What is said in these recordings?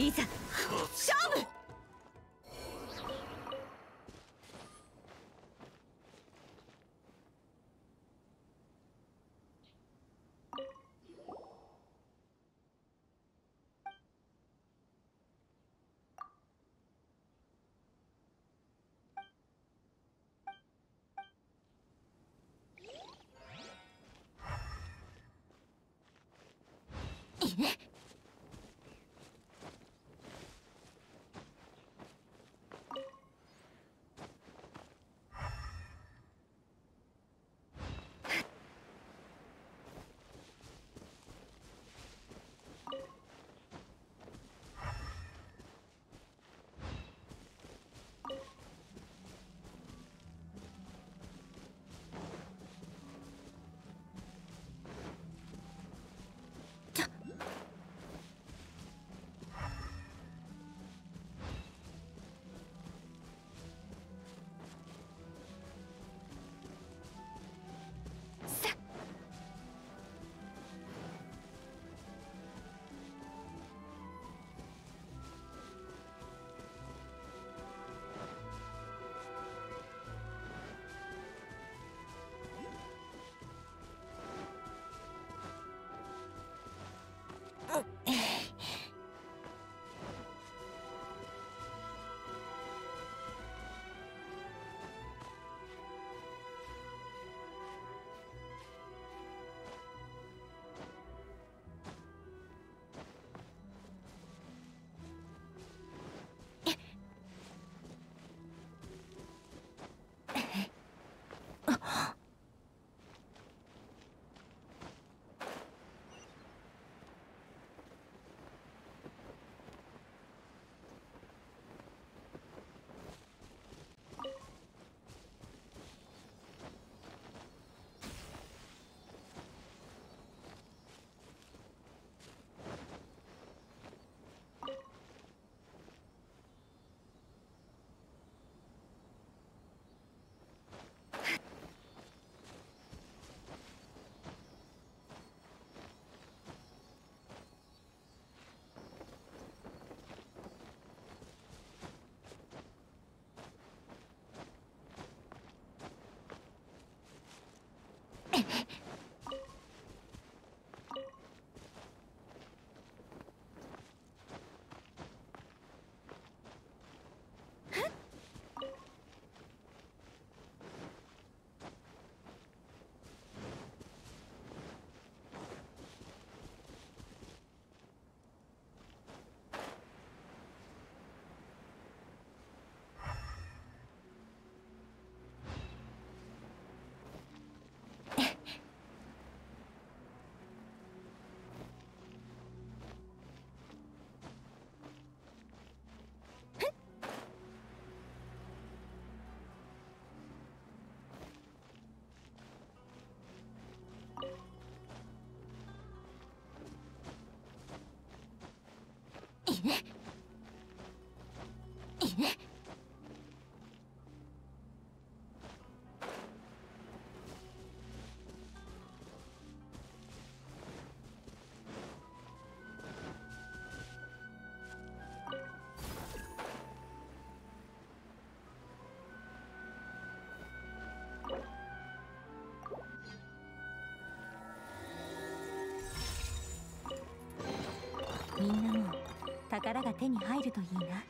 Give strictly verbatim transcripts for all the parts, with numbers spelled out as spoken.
いざ勝負。いいね。いいね。みんなも宝が手に入るといいな。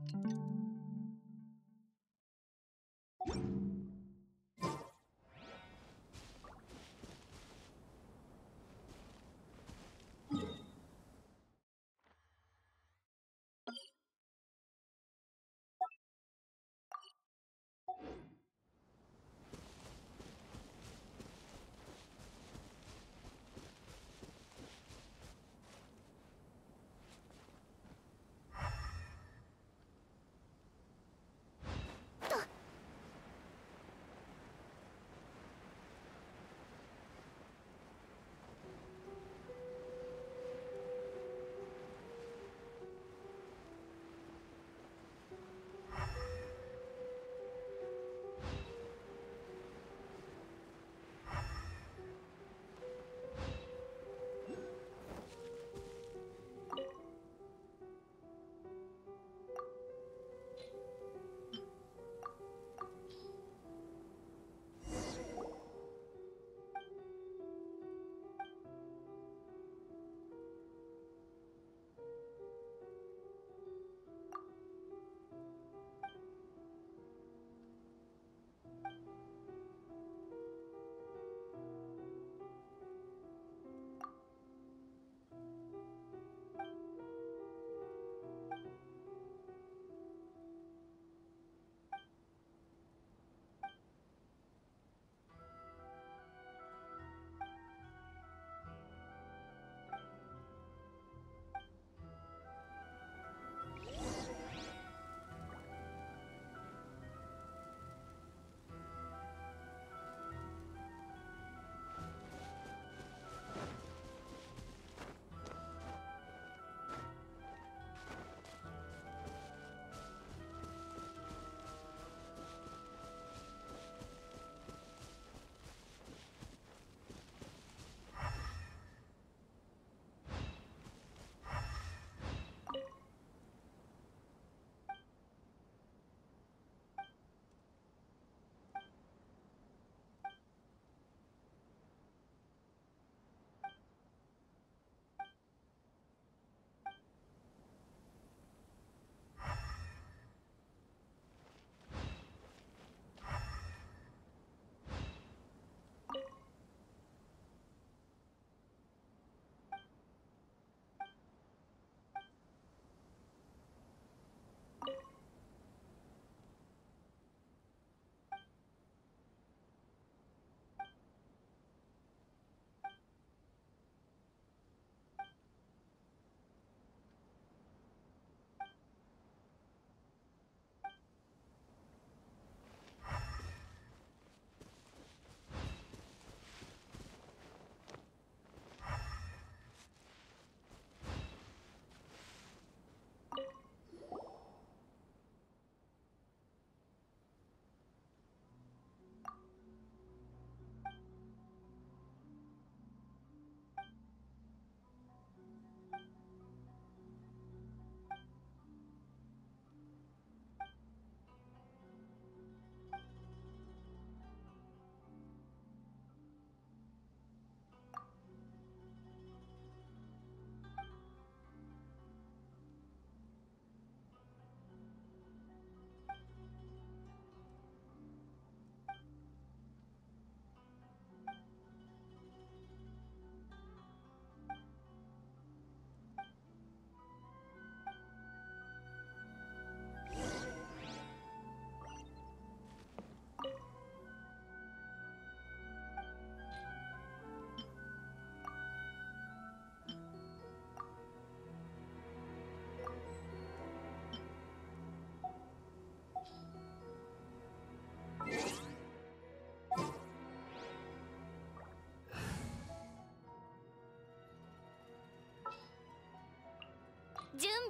準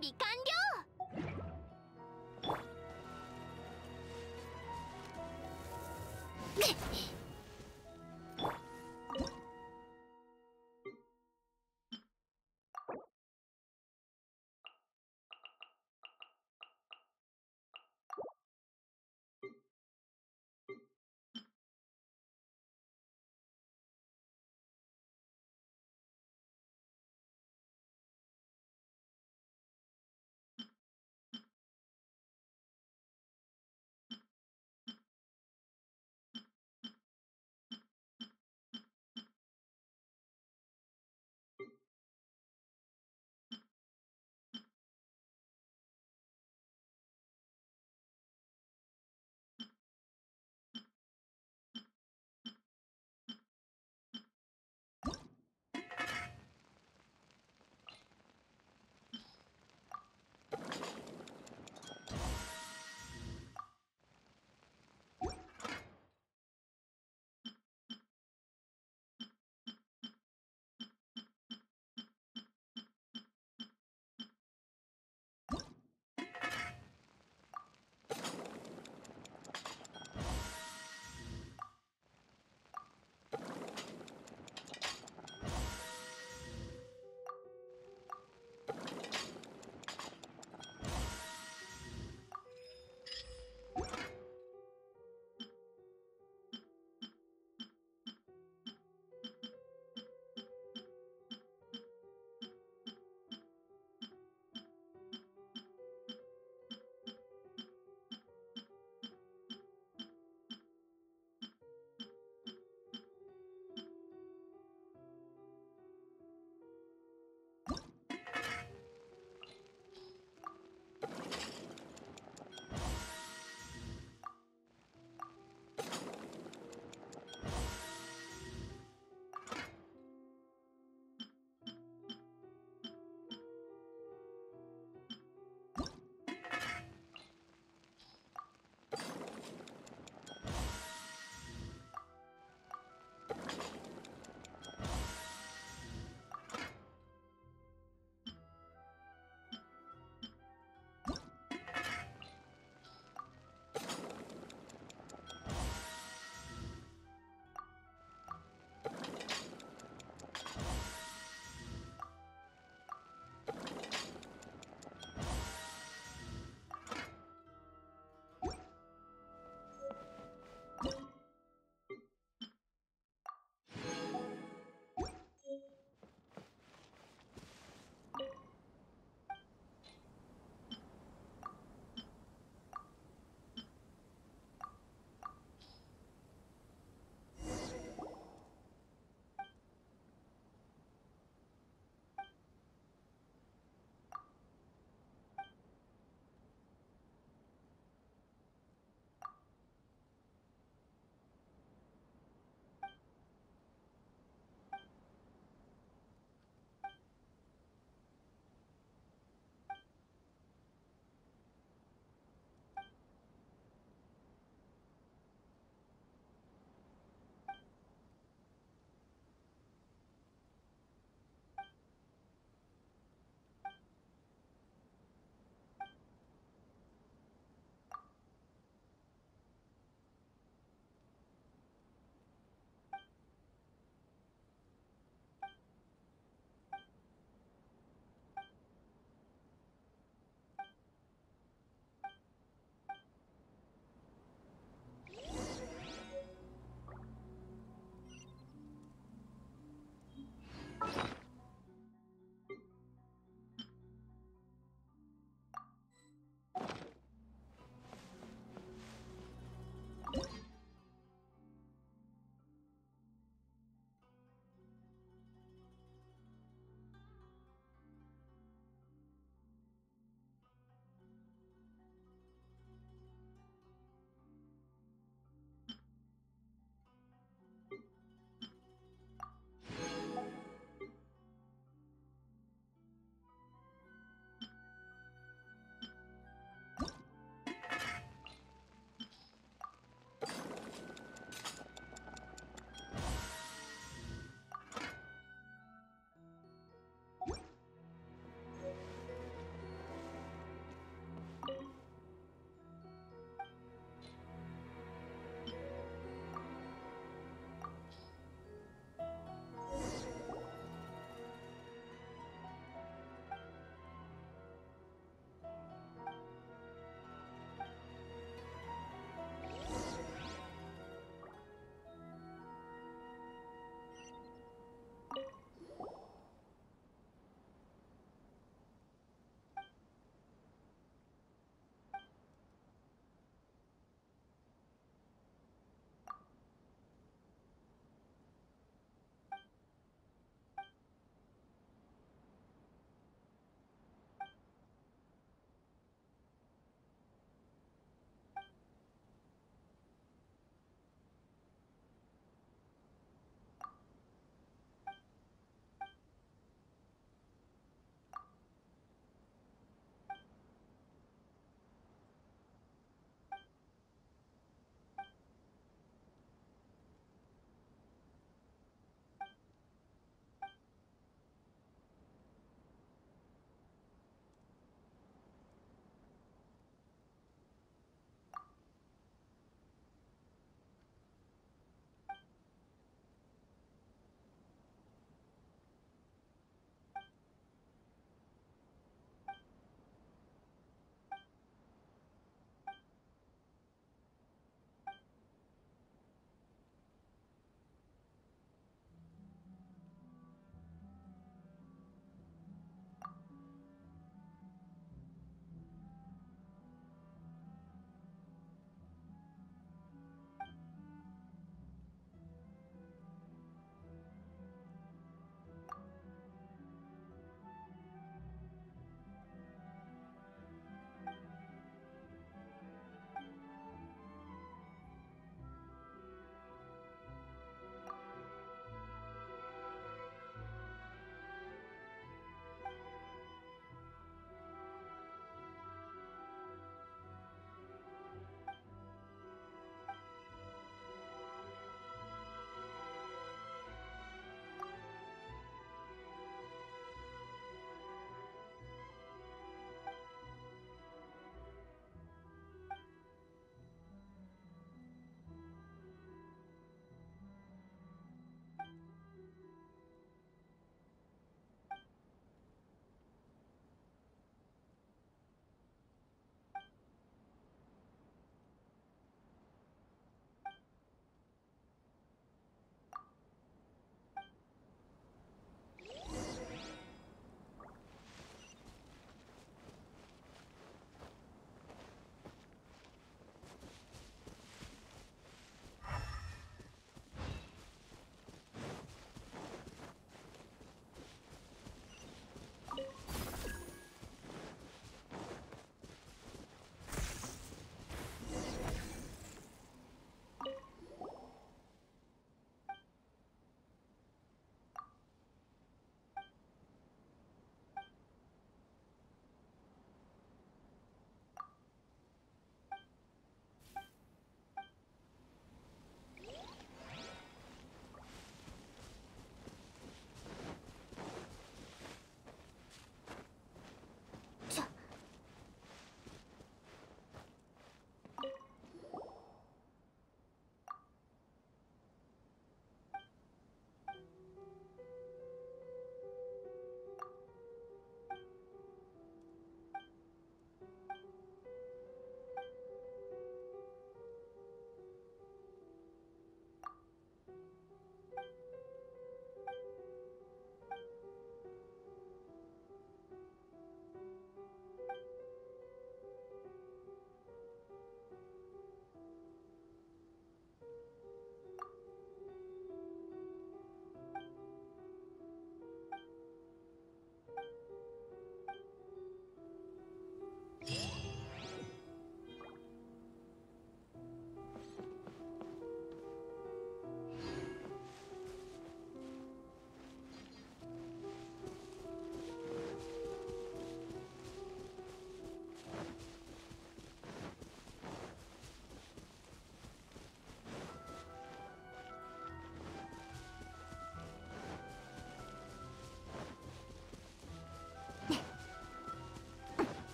備完了。